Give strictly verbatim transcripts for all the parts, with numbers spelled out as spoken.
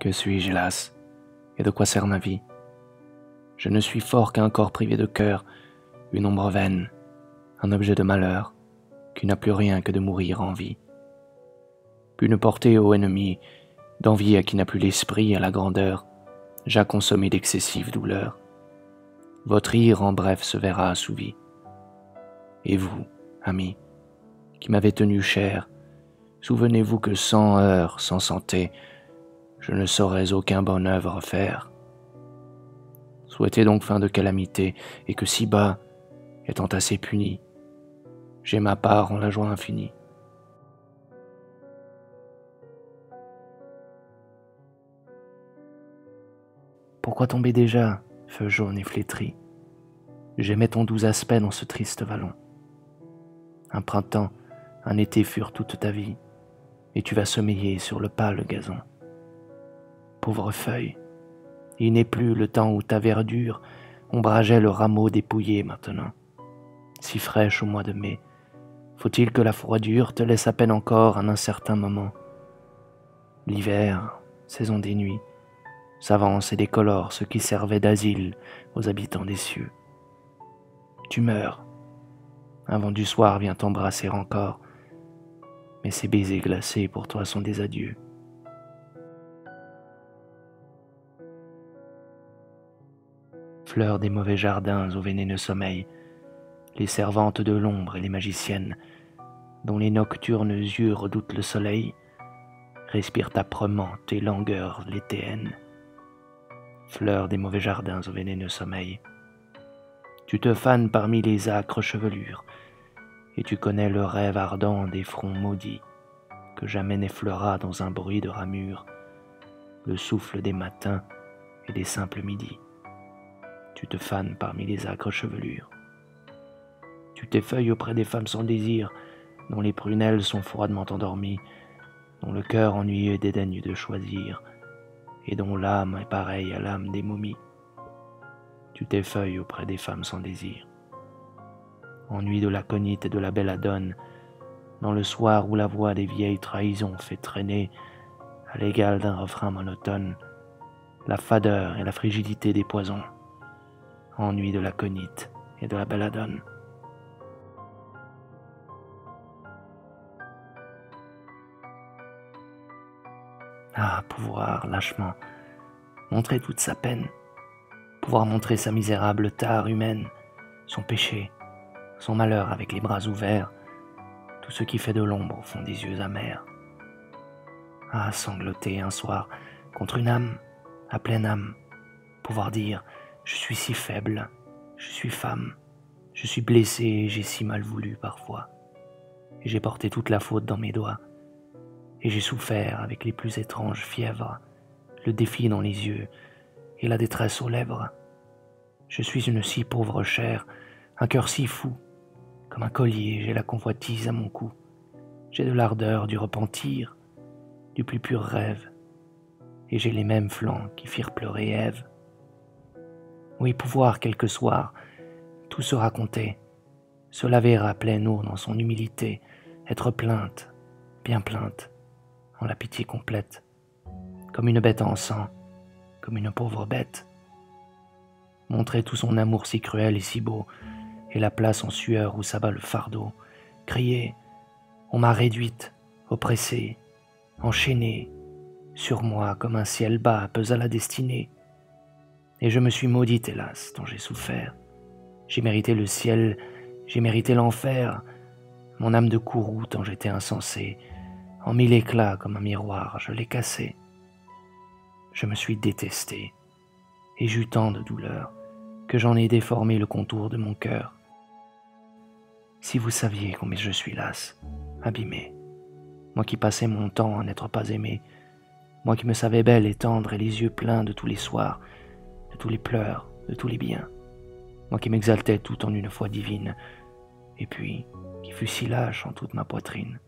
Que suis-je, hélas? Et de quoi sert ma vie? Je ne suis fort qu'un corps privé de cœur, une ombre vaine, un objet de malheur, qui n'a plus rien que de mourir en vie. Qu'une portée aux ennemis, d'envie à qui n'a plus l'esprit à la grandeur, j'ai consommé d'excessives douleurs. Votre ire en bref se verra assouvie. Et vous, amis, qui m'avez tenu cher, souvenez-vous que sans heurts, sans santé, je ne saurais aucun bonne œuvre faire. Souhaitez donc fin de calamité, et que si bas, étant assez puni, j'ai ma part en la joie infinie. Pourquoi tomber déjà, feu jaune et flétri? J'aimais ton doux aspect dans ce triste vallon. Un printemps, un été furent toute ta vie, et tu vas sommeiller sur le pâle gazon. Pauvre feuille, il n'est plus le temps où ta verdure ombrageait le rameau dépouillé maintenant. Si fraîche au mois de mai, faut-il que la froidure te laisse à peine encore un incertain moment? L'hiver, saison des nuits, s'avance et décolore ce qui servait d'asile aux habitants des cieux. Tu meurs, un vent du soir vient t'embrasser encore, mais ces baisers glacés pour toi sont des adieux. Fleurs des mauvais jardins au vénéneux sommeil, les servantes de l'ombre et les magiciennes, dont les nocturnes yeux redoutent le soleil, respirent âprement tes langueurs léthéennes. Fleurs des mauvais jardins au vénéneux sommeil, tu te fanes parmi les âcres chevelures, et tu connais le rêve ardent des fronts maudits, que jamais n'effleura dans un bruit de ramure le souffle des matins et des simples midis. Tu te fanes parmi les âcres chevelures. Tu t'effeuilles auprès des femmes sans désir, dont les prunelles sont froidement endormies, dont le cœur ennuyeux dédaigne de choisir, et dont l'âme est pareille à l'âme des momies. Tu t'effeuilles auprès des femmes sans désir. Ennui de l'aconite et de la belladone, dans le soir où la voix des vieilles trahisons fait traîner, à l'égal d'un refrain monotone, la fadeur et la frigidité des poisons. Ennui de l'aconite et de la belladone. Ah, pouvoir, lâchement, montrer toute sa peine, pouvoir montrer sa misérable tare humaine, son péché, son malheur avec les bras ouverts, tout ce qui fait de l'ombre au fond des yeux amers. Ah, sangloter un soir contre une âme, à pleine âme, pouvoir dire « Je suis si faible, je suis femme, je suis blessée et j'ai si mal voulu parfois, et j'ai porté toute la faute dans mes doigts. Et j'ai souffert avec les plus étranges fièvres, le défi dans les yeux et la détresse aux lèvres. Je suis une si pauvre chair, un cœur si fou, comme un collier j'ai la convoitise à mon cou. J'ai de l'ardeur du repentir, du plus pur rêve, et j'ai les mêmes flancs qui firent pleurer Ève. Oui, pouvoir, quelque soir, tout se raconter, se laver à pleine eau dans son humilité, être plainte, bien plainte, en la pitié complète, comme une bête en sang, comme une pauvre bête. Montrer tout son amour si cruel et si beau, et la place en sueur où s'abat le fardeau, crier, on m'a réduite, oppressée, enchaînée, sur moi comme un ciel bas pesa la destinée. Et je me suis maudite, hélas, dont j'ai souffert. J'ai mérité le ciel, j'ai mérité l'enfer, mon âme de courroux tant j'étais insensée, en mille éclats comme un miroir, je l'ai cassé. Je me suis détesté, et j'eus tant de douleur que j'en ai déformé le contour de mon cœur. Si vous saviez combien je suis lasse, abîmée, moi qui passais mon temps à n'être pas aimée, moi qui me savais belle et tendre et les yeux pleins de tous les soirs, de tous les pleurs, de tous les biens, moi qui m'exaltais tout en une foi divine, et puis qui fut si lâche en toute ma poitrine,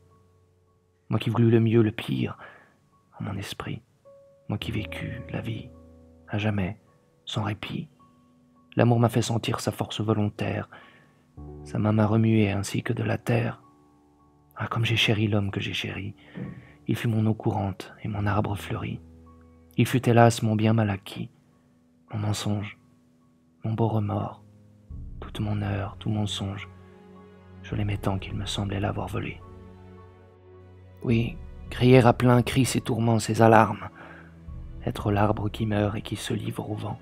moi qui voulus le mieux, le pire, en mon esprit, moi qui vécus la vie, à jamais, sans répit. L'amour m'a fait sentir sa force volontaire, sa main m'a remué ainsi que de la terre. Ah, comme j'ai chéri l'homme que j'ai chéri, il fut mon eau courante et mon arbre fleuri. il fut hélas mon bien mal acquis, mon mensonge, mon beau remords, toute mon heure, tout mon songe, je l'aimais tant qu'il me semblait l'avoir volé. Oui, crier à plein cri ses tourments, ses alarmes, être l'arbre qui meurt et qui se livre au vent.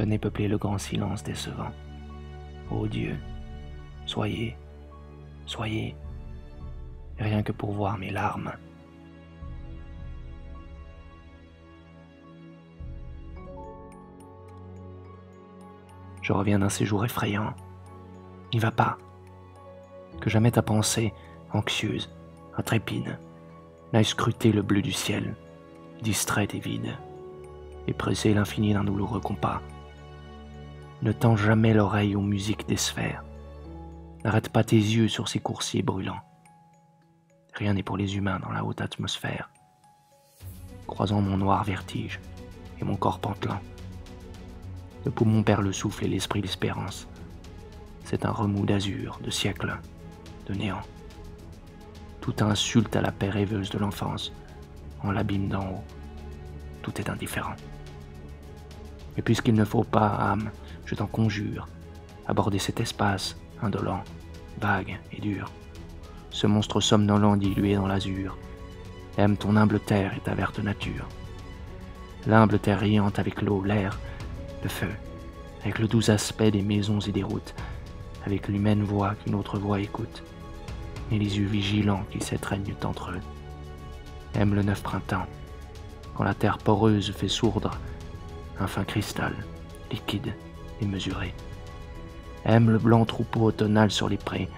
Venez peupler le grand silence décevant. Ô Dieu, soyez, soyez, rien que pour voir mes larmes. Je reviens d'un séjour effrayant. N'y va pas. Que jamais ta pensée, anxieuse, intrépide, n'aille scruter le bleu du ciel, distraite et vide, et presser l'infini d'un douloureux compas. Ne tends jamais l'oreille aux musiques des sphères. N'arrête pas tes yeux sur ces coursiers brûlants. Rien n'est pour les humains dans la haute atmosphère. Croisant mon noir vertige et mon corps pantelant, le poumon perd le souffle et l'esprit l'espérance. C'est un remous d'azur, de siècles, de néant. Tout insulte à la paix rêveuse de l'enfance, en l'abîme d'en haut. Tout est indifférent. Mais puisqu'il ne faut pas, âme, je t'en conjure, aborder cet espace indolent, vague et dur, ce monstre somnolent dilué dans l'azur. Aime ton humble terre et ta verte nature. L'humble terre riante avec l'eau, l'air, le feu, avec le doux aspect des maisons et des routes, avec l'humaine voix qu'une autre voix écoute, et les yeux vigilants qui s'étreignent entre eux. Aime le neuf printemps, quand la terre poreuse fait sourdre un fin cristal, liquide et mesuré. Aime le blanc troupeau automnal sur les prés,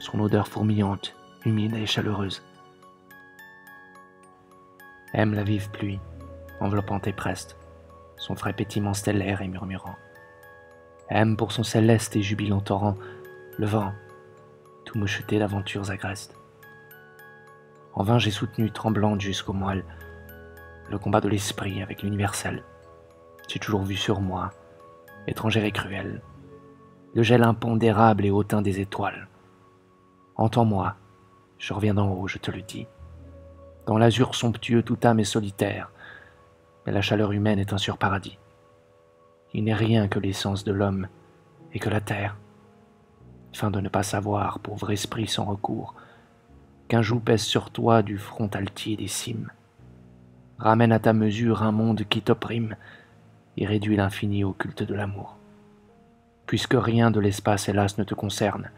son odeur fourmillante, humide et chaleureuse. Aime la vive pluie, enveloppant tes prestes, son frais pétillement stellaire et murmurant. Aime pour son céleste et jubilant torrent, le vent, tout moucheté d'aventures agrestes. En vain j'ai soutenu, tremblante jusqu'au moelle, le combat de l'esprit avec l'universel. J'ai toujours vu sur moi, étrangère et cruelle, le gel impondérable et hautain des étoiles. Entends-moi, je reviens d'en haut, je te le dis. Dans l'azur somptueux, toute âme est solitaire, mais la chaleur humaine est un surparadis. Il n'est rien que l'essence de l'homme et que la terre. Fin de ne pas savoir, pauvre esprit sans recours, qu'un joug pèse sur toi du front altier des cimes. Ramène à ta mesure un monde qui t'opprime et réduit l'infini au culte de l'amour. Puisque rien de l'espace, hélas, ne te concerne,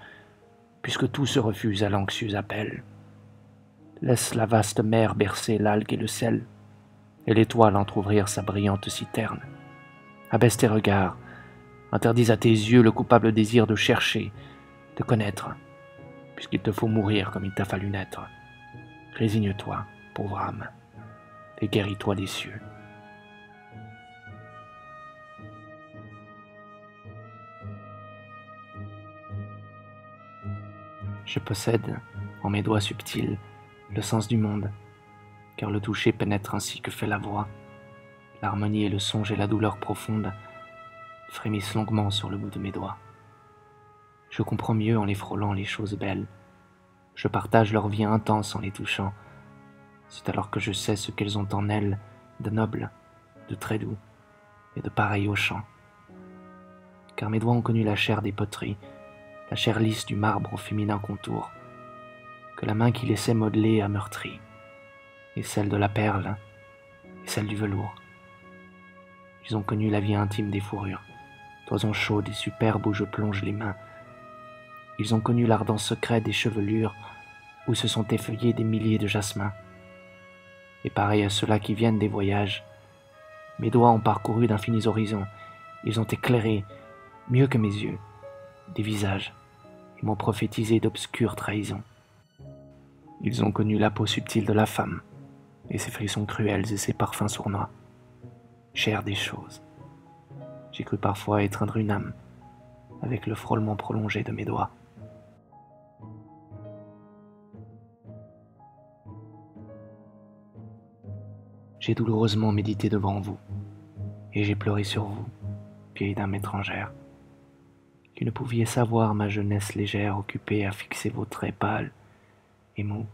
puisque tout se refuse à l'anxieux appel. Laisse la vaste mer bercer l'algue et le sel, et l'étoile entr'ouvrir sa brillante citerne. Abaisse tes regards, interdis à tes yeux le coupable désir de chercher, de connaître, puisqu'il te faut mourir comme il t'a fallu naître. Résigne-toi, pauvre âme, et guéris-toi des cieux. Je possède, en mes doigts subtils, le sens du monde, car le toucher pénètre ainsi que fait la voix. L'harmonie et le songe et la douleur profonde frémissent longuement sur le bout de mes doigts. Je comprends mieux en les frôlant les choses belles. Je partage leur vie intense en les touchant. C'est alors que je sais ce qu'elles ont en elles de noble, de très doux et de pareil au chant. Car mes doigts ont connu la chair des poteries, la chair lisse du marbre au féminin contour, que la main qui laissait modeler a meurtri, et celle de la perle, et celle du velours. Ils ont connu la vie intime des fourrures, toisons chaudes et superbes où je plonge les mains. Ils ont connu l'ardent secret des chevelures, où se sont effeuillés des milliers de jasmins. Et pareil à ceux-là qui viennent des voyages, mes doigts ont parcouru d'infinis horizons, ils ont éclairé, mieux que mes yeux, des visages, et m'ont prophétisé d'obscures trahisons. Ils ont connu la peau subtile de la femme, et ses frissons cruels et ses parfums sournois. Chair des choses. J'ai cru parfois étreindre une âme, avec le frôlement prolongé de mes doigts. J'ai douloureusement médité devant vous, et j'ai pleuré sur vous, vieille dame étrangère, qui ne pouviez savoir ma jeunesse légère occupée à fixer vos traits pâles et mous.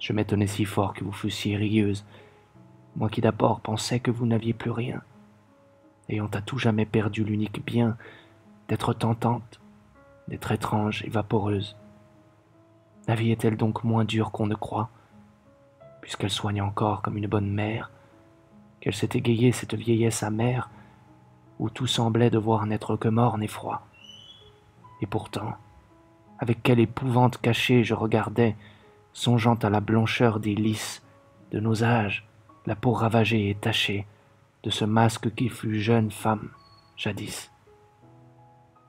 Je m'étonnais si fort que vous fussiez rieuse moi qui d'abord pensais que vous n'aviez plus rien, ayant à tout jamais perdu l'unique bien d'être tentante, d'être étrange et vaporeuse. La vie est-elle donc moins dure qu'on ne croit, puisqu'elle soigne encore comme une bonne mère, qu'elle s'est égayée cette vieillesse amère, où tout semblait devoir n'être que morne et froid. Et pourtant, avec quelle épouvante cachée je regardais, songeant à la blancheur des lys, de nos âges, la peau ravagée et tachée, de ce masque qui fut jeune femme, jadis.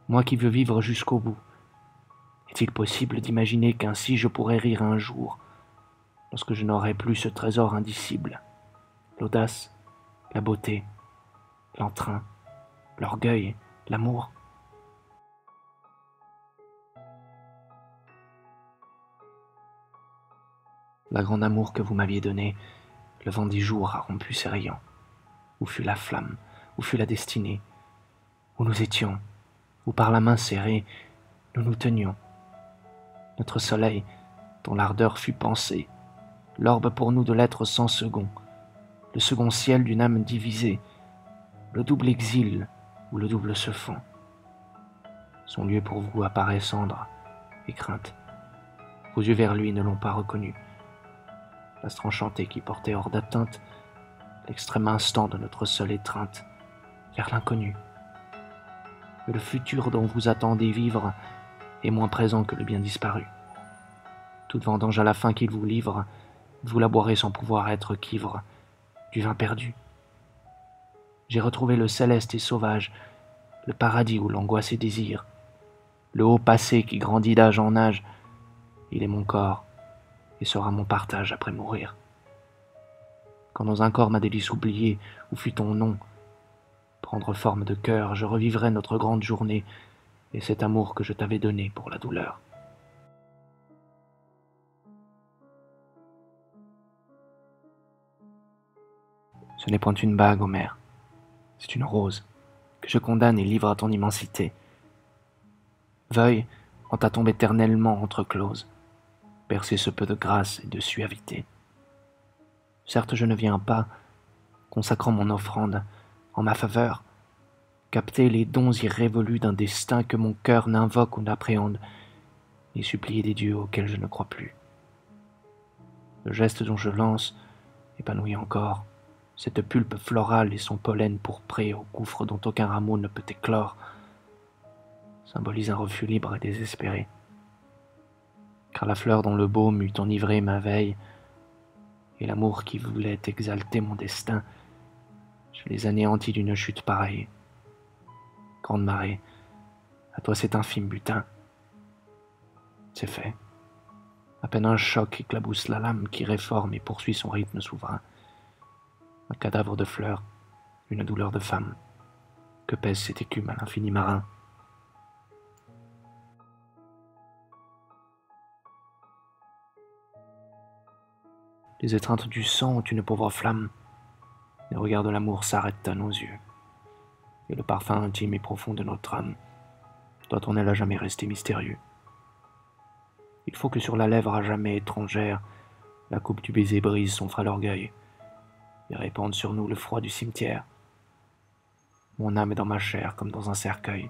Moi qui veux vivre jusqu'au bout, est-il possible d'imaginer qu'ainsi je pourrais rire un jour, lorsque je n'aurai plus ce trésor indicible, l'audace, la beauté, l'entrain, l'orgueil, l'amour? La grande amour que vous m'aviez donnée, le vent des jours a rompu ses rayons. Où fut la flamme, où fut la destinée, où nous étions, où par la main serrée, nous nous tenions. Notre soleil, dont l'ardeur fut pensée, l'orbe pour nous de l'être sans second, le second ciel d'une âme divisée, le double exil où le double se fond. Son lieu pour vous apparaît cendre et crainte. Vos yeux vers lui ne l'ont pas reconnu. L'astre enchanté qui portait hors d'atteinte l'extrême instant de notre seule étreinte vers l'inconnu. Mais le futur dont vous attendez vivre est moins présent que le bien disparu. Toute vendange à la fin qu'il vous livre, vous la boirez sans pouvoir être qu'ivre du vin perdu. J'ai retrouvé le céleste et sauvage, le paradis où l'angoisse et désir, le haut passé qui grandit d'âge en âge. Il est mon corps, et sera mon partage après mourir. Quand dans un corps ma délice oubliée, où fut ton nom, prendre forme de cœur, je revivrai notre grande journée, et cet amour que je t'avais donné pour la douleur. Ce n'est point une bague, Homère, c'est une rose, que je condamne et livre à ton immensité. Veuille, en ta tombe éternellement entreclose, percer ce peu de grâce et de suavité. Certes, je ne viens pas, consacrant mon offrande en ma faveur, capter les dons irrévolus d'un destin que mon cœur n'invoque ou n'appréhende, ni supplier des dieux auxquels je ne crois plus. Le geste dont je lance épanouit encore cette pulpe florale et son pollen pourpré au gouffre dont aucun rameau ne peut éclore, symbolise un refus libre et désespéré. Car la fleur dont le baume eût enivré ma veille, et l'amour qui voulait exalter mon destin, je les anéantis d'une chute pareille. Grande marée, à toi cet infime butin. C'est fait. À peine un choc éclabousse la lame qui réforme et poursuit son rythme souverain. Un cadavre de fleur, une douleur de femme. Que pèse cette écume à l'infini marin? Les étreintes du sang ont une pauvre flamme. Les regards de l'amour s'arrêtent à nos yeux. Et le parfum intime et profond de notre âme doit en elle à jamais rester mystérieux. Il faut que sur la lèvre à jamais étrangère, la coupe du baiser brise son frêle orgueil et répande sur nous le froid du cimetière. Mon âme est dans ma chair comme dans un cercueil.